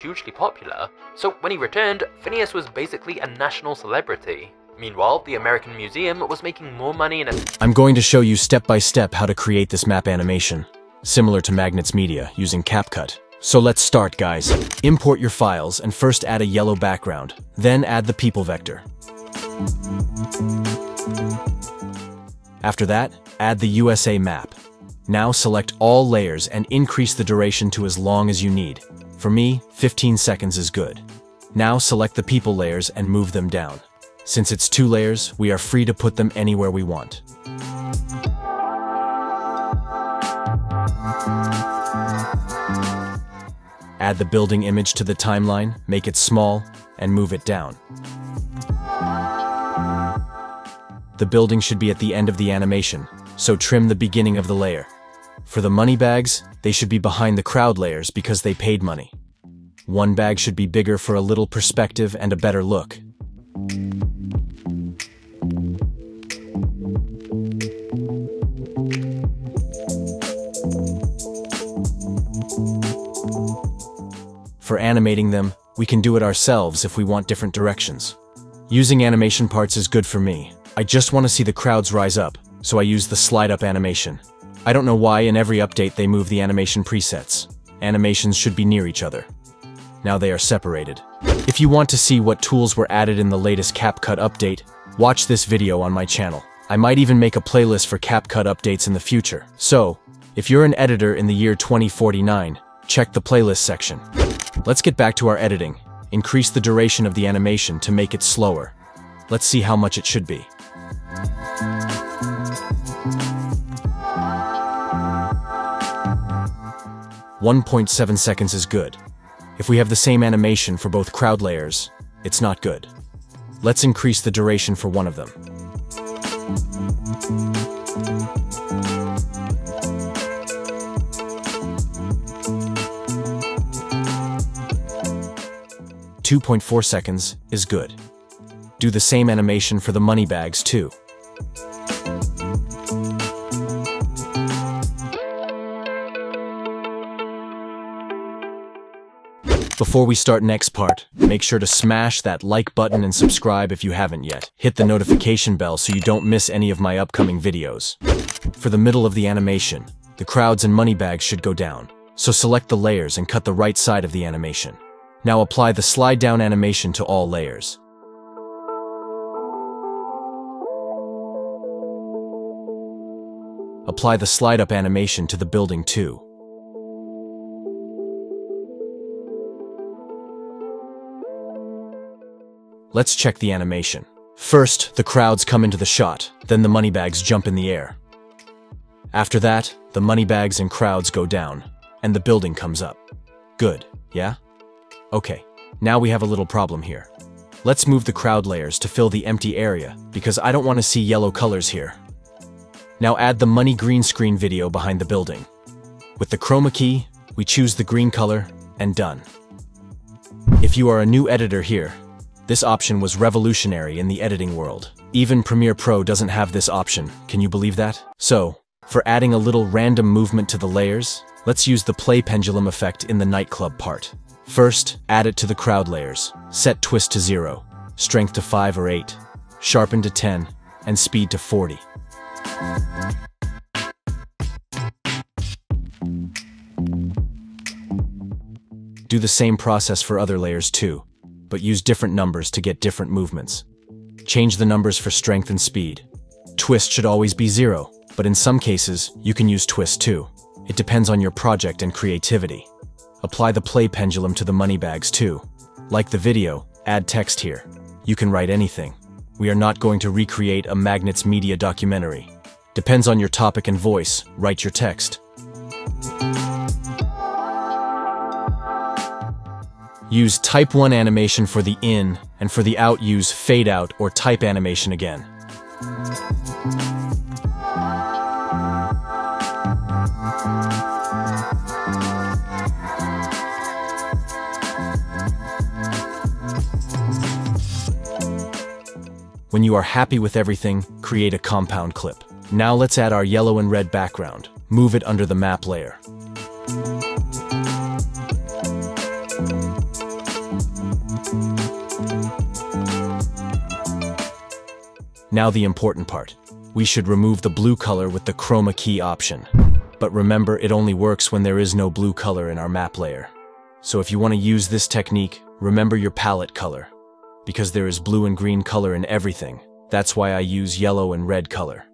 hugely popular, so when he returned, Phineas was basically a national celebrity. Meanwhile, the American Museum was making more money in a... I'm going to show you step by step how to create this map animation, similar to Magnates Media, using CapCut. So let's start, guys. Import your files and first add a yellow background, then add the people vector. After that, add the USA map. Now select all layers and increase the duration to as long as you need. For me, 15 seconds is good. Now select the people layers and move them down. Since it's 2 layers, we are free to put them anywhere we want. Add the building image to the timeline, make it small, and move it down. The building should be at the end of the animation, so trim the beginning of the layer. For the money bags, they should be behind the crowd layers because they paid money. One bag should be bigger for a little perspective and a better look. For animating them, we can do it ourselves if we want different directions. Using animation parts is good for me. I just want to see the crowds rise up, so I use the slide-up animation. I don't know why in every update they move the animation presets. Animations should be near each other. Now they are separated. If you want to see what tools were added in the latest CapCut update, watch this video on my channel. I might even make a playlist for CapCut updates in the future. So, if you're an editor in the year 2049, check the playlist section. Let's get back to our editing. Increase the duration of the animation to make it slower. Let's see how much it should be. .7 seconds is good. If we have the same animation for both crowd layers, it's not good. Let's increase the duration for one of them. .4 seconds is good. Do the same animation for the money bags too. Before we start next part, make sure to smash that like button and subscribe if you haven't yet. Hit the notification bell so you don't miss any of my upcoming videos. For the middle of the animation, the crowds and money bags should go down. So select the layers and cut the right side of the animation. Now apply the slide down animation to all layers. Apply the slide up animation to the building too. Let's check the animation. First, the crowds come into the shot, then the money bags jump in the air. After that, the money bags and crowds go down, and the building comes up. Good, yeah? Okay, now we have a little problem here. Let's move the crowd layers to fill the empty area, because I don't want to see yellow colors here. Now add the money green screen video behind the building. With the chroma key, we choose the green color, and done. If you are a new editor here, this option was revolutionary in the editing world. Even Premiere Pro doesn't have this option, can you believe that? So, for adding a little random movement to the layers, let's use the play pendulum effect in the nightclub part. First, add it to the crowd layers. Set twist to 0, strength to 5 or 8, sharpen to 10, and speed to 40. Do the same process for other layers too, but use different numbers to get different movements. Change the numbers for strength and speed. Twist should always be 0, but in some cases, you can use twist too. It depends on your project and creativity. Apply the play pendulum to the money bags too. Like the video, add text here. You can write anything. We are not going to recreate a Magnates Media documentary. Depends on your topic and voice, write your text. Use type 1 animation for the in, and for the out use fade out or type animation again. When you are happy with everything, create a compound clip. Now let's add our yellow and red background. Move it under the map layer. Now the important part. We should remove the blue color with the chroma key option. But remember, it only works when there is no blue color in our map layer. So if you want to use this technique, remember your palette color. Because there is blue and green color in everything. That's why I use yellow and red color.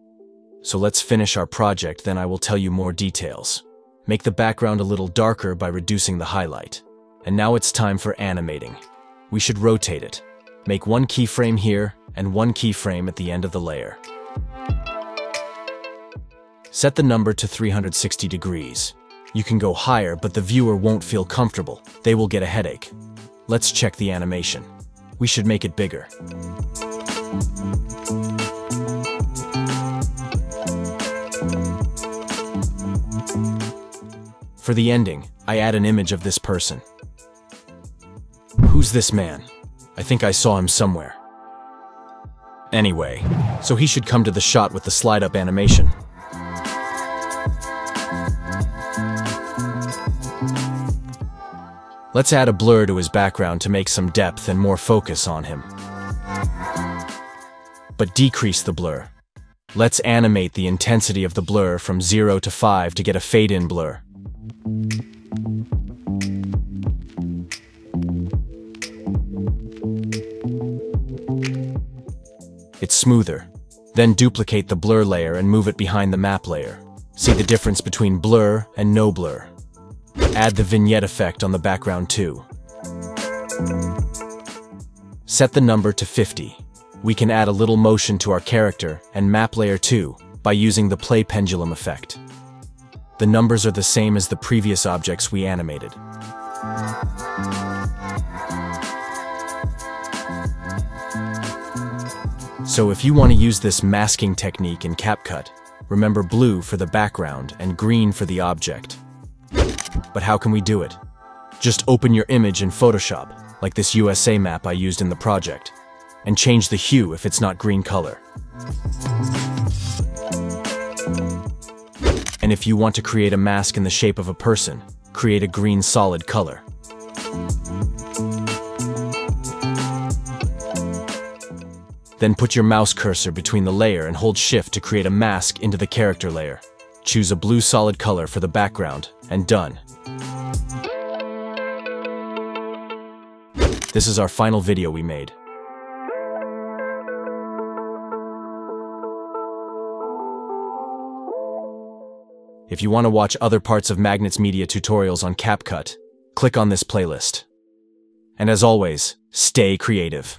So let's finish our project, then I will tell you more details. Make the background a little darker by reducing the highlight. And now it's time for animating. We should rotate it. Make one keyframe here and one keyframe at the end of the layer. Set the number to 360 degrees. You can go higher, but the viewer won't feel comfortable. They will get a headache. Let's check the animation. We should make it bigger. For the ending, I add an image of this person. Who's this man? I think I saw him somewhere. Anyway, so he should come to the shot with the slide-up animation. Let's add a blur to his background to make some depth and more focus on him. But decrease the blur. Let's animate the intensity of the blur from 0 to 5 to get a fade-in blur. It's smoother. Then duplicate the blur layer and move it behind the map layer. See the difference between blur and no blur. Add the vignette effect on the background too. Set the number to 50. We can add a little motion to our character and map layer 2 by using the play pendulum effect. The numbers are the same as the previous objects we animated. So if you want to use this masking technique in CapCut, remember blue for the background and green for the object. But how can we do it? Just open your image in Photoshop, like this USA map I used in the project, and change the hue if it's not green color. And if you want to create a mask in the shape of a person, create a green solid color. Then put your mouse cursor between the layer and hold Shift to create a mask into the character layer. Choose a blue solid color for the background, and done. This is our final video we made. If you want to watch other parts of Magnates Media tutorials on CapCut, click on this playlist. And as always, stay creative.